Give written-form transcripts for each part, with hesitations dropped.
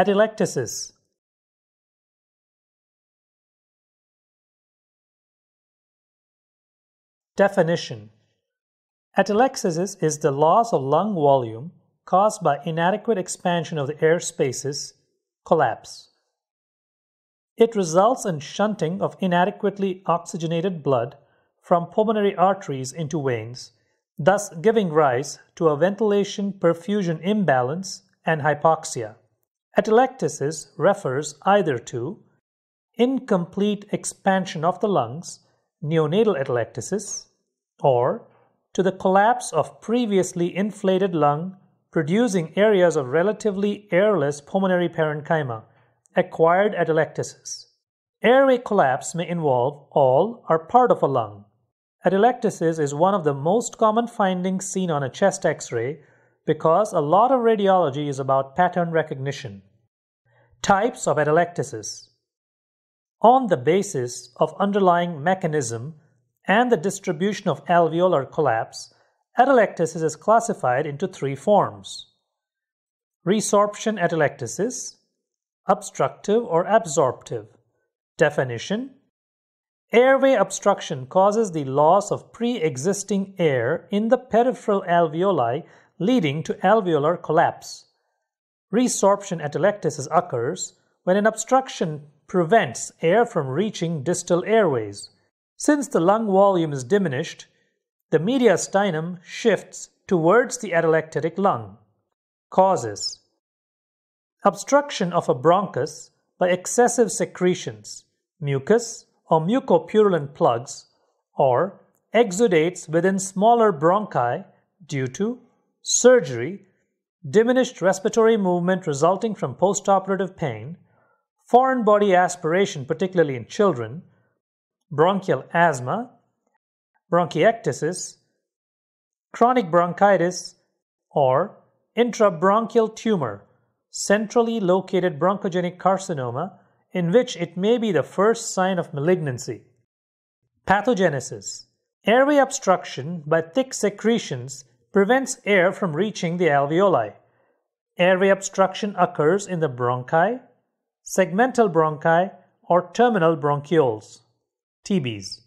Atelectasis. Definition. Atelectasis is the loss of lung volume caused by inadequate expansion of the air spaces, collapse. It results in shunting of inadequately oxygenated blood from pulmonary arteries into veins, thus giving rise to a ventilation-perfusion imbalance and hypoxia. Atelectasis refers either to incomplete expansion of the lungs, neonatal atelectasis, or to the collapse of previously inflated lung, producing areas of relatively airless pulmonary parenchyma, acquired atelectasis. Airway collapse may involve all or part of a lung. Atelectasis is one of the most common findings seen on a chest X-ray because a lot of radiology is about pattern recognition. Types of atelectasis. On the basis of underlying mechanism and the distribution of alveolar collapse, atelectasis is classified into three forms: resorption atelectasis, obstructive or absorptive. Definition: airway obstruction causes the loss of pre-existing air in the peripheral alveoli, leading to alveolar collapse. Resorption atelectasis occurs when an obstruction prevents air from reaching distal airways. Since the lung volume is diminished, the mediastinum shifts towards the atelectatic lung. Causes: obstruction of a bronchus by excessive secretions, mucus or mucopurulent plugs, or exudates within smaller bronchi due to surgery, diminished respiratory movement resulting from postoperative pain, foreign body aspiration, particularly in children, bronchial asthma, bronchiectasis, chronic bronchitis, or intrabronchial tumor, centrally located bronchogenic carcinoma, in which it may be the first sign of malignancy. Pathogenesis. Airway obstruction by thick secretions prevents air from reaching the alveoli. Airway obstruction occurs in the bronchi, segmental bronchi, or terminal bronchioles, TBs.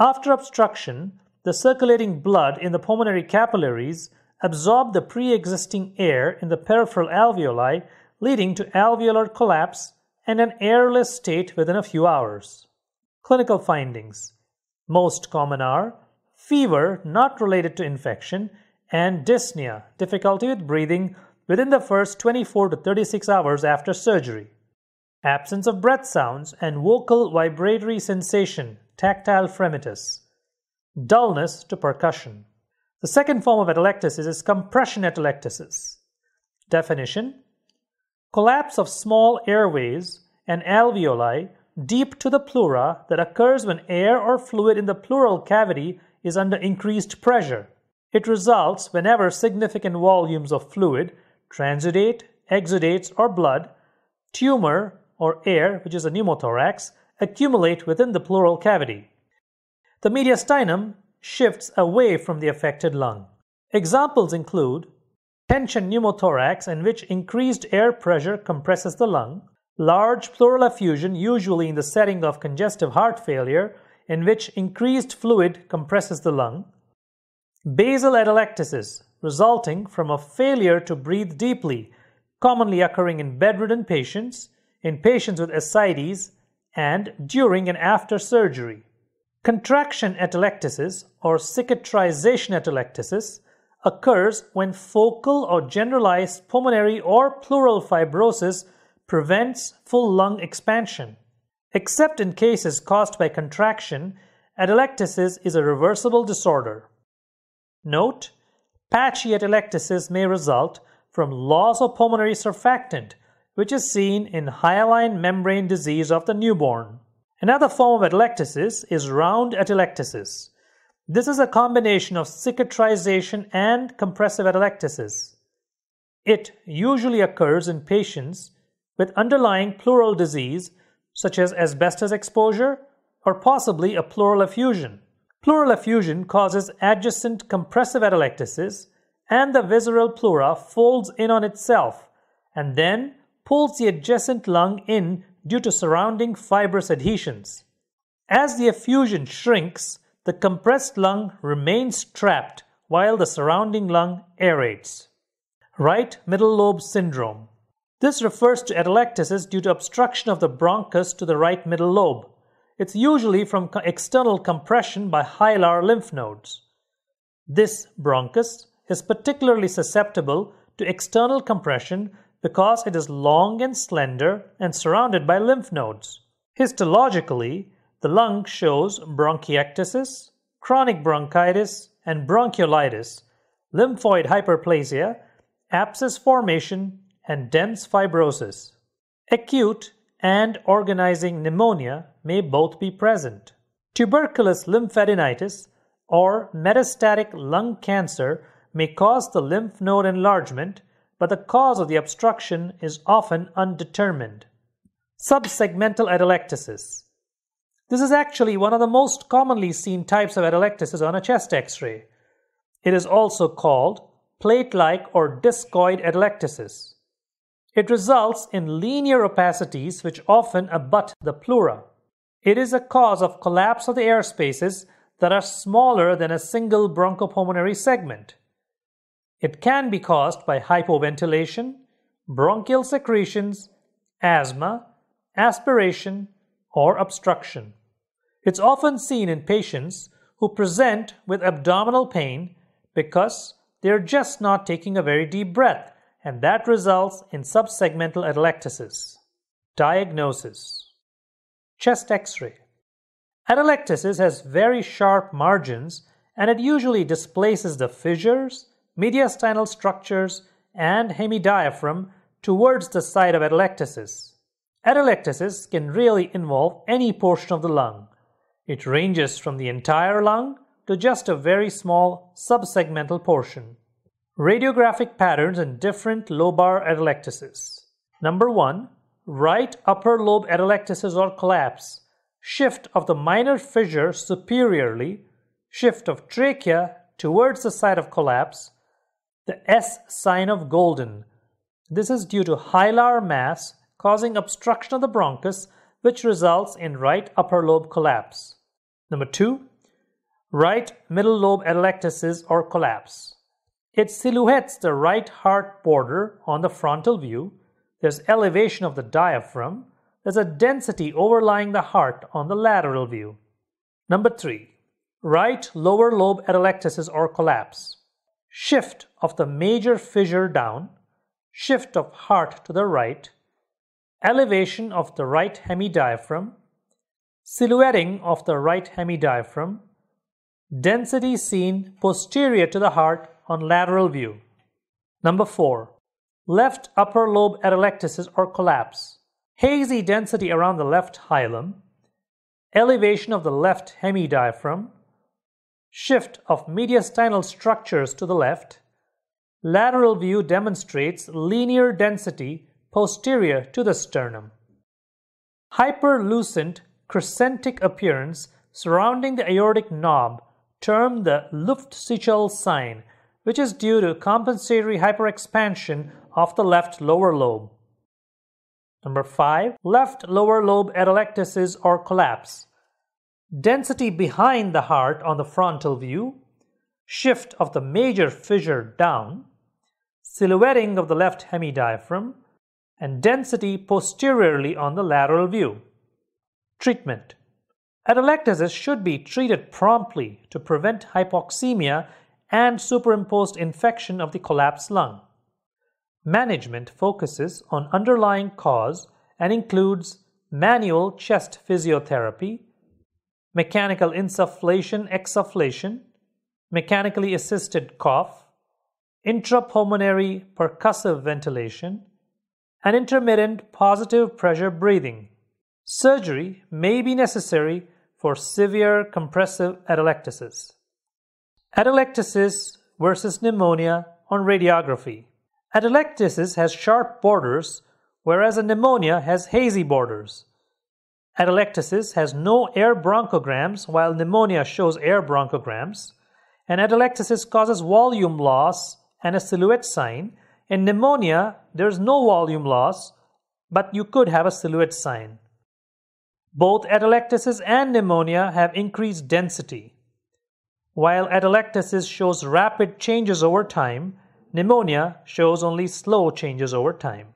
After obstruction, the circulating blood in the pulmonary capillaries absorbs the pre-existing air in the peripheral alveoli, leading to alveolar collapse and an airless state within a few hours. Clinical findings. Most common are fever not related to infection and dyspnea, difficulty with breathing, within the first 24 to 36 hours after surgery. Absence of breath sounds and vocal vibratory sensation, tactile fremitus. Dullness to percussion. The second form of atelectasis is compression atelectasis. Definition: collapse of small airways and alveoli deep to the pleura that occurs when air or fluid in the pleural cavity is under increased pressure. It results whenever significant volumes of fluid, transudate, exudates, or blood, tumor, or air, which is a pneumothorax, accumulate within the pleural cavity. The mediastinum shifts away from the affected lung. Examples include tension pneumothorax, in which increased air pressure compresses the lung, large pleural effusion, usually in the setting of congestive heart failure, in which increased fluid compresses the lung, basal atelectasis, resulting from a failure to breathe deeply, commonly occurring in bedridden patients, in patients with ascites, and during and after surgery. Contraction atelectasis or cicatrization atelectasis occurs when focal or generalized pulmonary or pleural fibrosis prevents full lung expansion. Except in cases caused by contraction, atelectasis is a reversible disorder. Note: patchy atelectasis may result from loss of pulmonary surfactant, which is seen in hyaline membrane disease of the newborn. Another form of atelectasis is round atelectasis. This is a combination of cicatrization and compressive atelectasis. It usually occurs in patients with underlying pleural disease, such as asbestos exposure or possibly a pleural effusion. Pleural effusion causes adjacent compressive atelectasis, and the visceral pleura folds in on itself, and then pulls the adjacent lung in due to surrounding fibrous adhesions. As the effusion shrinks, the compressed lung remains trapped while the surrounding lung aerates. Right middle lobe syndrome. This refers to atelectasis due to obstruction of the bronchus to the right middle lobe. It's usually from external compression by hilar lymph nodes. This bronchus is particularly susceptible to external compression because it is long and slender and surrounded by lymph nodes. Histologically, the lung shows bronchiectasis, chronic bronchitis, and bronchiolitis, lymphoid hyperplasia, abscess formation, and dense fibrosis. Acute and organizing pneumonia may both be present. Tuberculous lymphadenitis or metastatic lung cancer may cause the lymph node enlargement, but the cause of the obstruction is often undetermined. Subsegmental atelectasis. This is actually one of the most commonly seen types of atelectasis on a chest X-ray. It is also called plate-like or discoid atelectasis. It results in linear opacities which often abut the pleura. It is a cause of collapse of the air spaces that are smaller than a single bronchopulmonary segment. It can be caused by hypoventilation, bronchial secretions, asthma, aspiration, or obstruction. It's often seen in patients who present with abdominal pain because they're just not taking a very deep breath, and that results in subsegmental atelectasis. Diagnosis. Chest X-ray. Atelectasis has very sharp margins, and it usually displaces the fissures, mediastinal structures, and hemidiaphragm towards the side of atelectasis. Atelectasis can really involve any portion of the lung. It ranges from the entire lung to just a very small subsegmental portion. Radiographic patterns in different lobar atelectasis. Number 1. Right upper lobe atelectasis or collapse. Shift of the minor fissure superiorly. Shift of trachea towards the side of collapse. The S sign of golden. This is due to hilar mass causing obstruction of the bronchus, which results in right upper lobe collapse. Number 2. Right middle lobe atelectasis or collapse. It silhouettes the right heart border on the frontal view. There's elevation of the diaphragm. There's a density overlying the heart on the lateral view. Number 3. Right lower lobe atelectasis or collapse. Shift of the major fissure down. Shift of heart to the right. Elevation of the right hemidiaphragm. Silhouetting of the right hemidiaphragm. Density seen posterior to the heart on lateral view. Number 4. Left upper lobe atelectasis or collapse. Hazy density around the left hilum. Elevation of the left hemidiaphragm. Shift of mediastinal structures to the left. Lateral view demonstrates linear density posterior to the sternum. Hyperlucent crescentic appearance surrounding the aortic knob, termed the Luftsichel sign, which is due to compensatory hyperexpansion of the left lower lobe. Number 5. Left lower lobe atelectasis or collapse. Density behind the heart on the frontal view. Shift of the major fissure down. Silhouetting of the left hemidiaphragm. And density posteriorly on the lateral view. Treatment. Atelectasis should be treated promptly to prevent hypoxemia and superimposed infection of the collapsed lung. Management focuses on underlying cause and includes manual chest physiotherapy, mechanical insufflation, exsufflation, mechanically assisted cough, intrapulmonary percussive ventilation, and intermittent positive pressure breathing. Surgery may be necessary for severe compressive atelectasis. Atelectasis versus pneumonia on radiography. Atelectasis has sharp borders, whereas a pneumonia has hazy borders. Atelectasis has no air bronchograms, while pneumonia shows air bronchograms. And atelectasis causes volume loss and a silhouette sign. In pneumonia, there is no volume loss but you could have a silhouette sign. Both atelectasis and pneumonia have increased density. While atelectasis shows rapid changes over time, pneumonia shows only slow changes over time.